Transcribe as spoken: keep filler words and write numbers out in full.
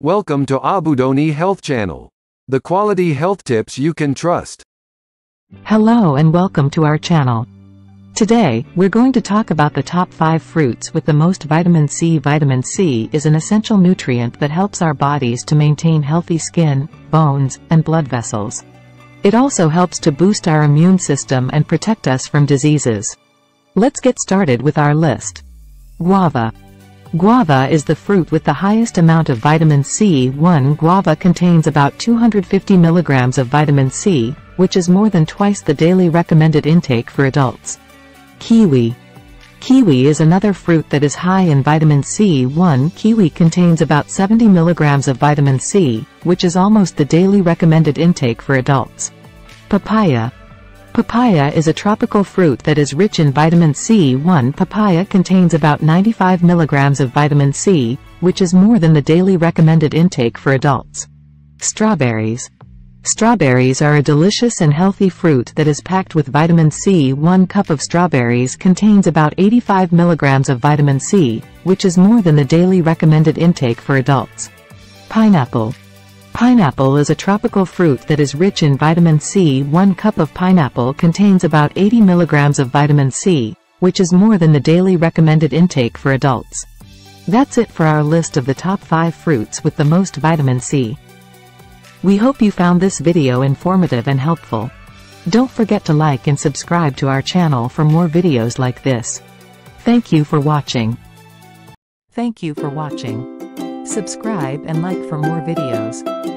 Welcome to Abudoni Health Channel, the quality health tips you can trust. Hello and welcome to our channel. Today, we're going to talk about the top five fruits with the most vitamin C. Vitamin C is an essential nutrient that helps our bodies to maintain healthy skin, bones, and blood vessels. It also helps to boost our immune system and protect us from diseases. Let's get started with our list. Guava. Guava is the fruit with the highest amount of vitamin C. One guava contains about two hundred fifty milligrams of vitamin C, which is more than twice the daily recommended intake for adults. Kiwi. Kiwi is another fruit that is high in vitamin C. One kiwi contains about seventy milligrams of vitamin C, which is almost the daily recommended intake for adults. Papaya. Papaya is a tropical fruit that is rich in vitamin C. One papaya contains about ninety-five milligrams of vitamin C, which is more than the daily recommended intake for adults. Strawberries. Strawberries are a delicious and healthy fruit that is packed with vitamin C. One cup of strawberries contains about eighty-five milligrams of vitamin C, which is more than the daily recommended intake for adults. Pineapple. Pineapple is a tropical fruit that is rich in vitamin C. One cup of pineapple contains about eighty milligrams of vitamin C, which is more than the daily recommended intake for adults. That's it for our list of the top five fruits with the most vitamin C. We hope you found this video informative and helpful. Don't forget to like and subscribe to our channel for more videos like this. Thank you for watching. Thank you for watching. Subscribe and like for more videos.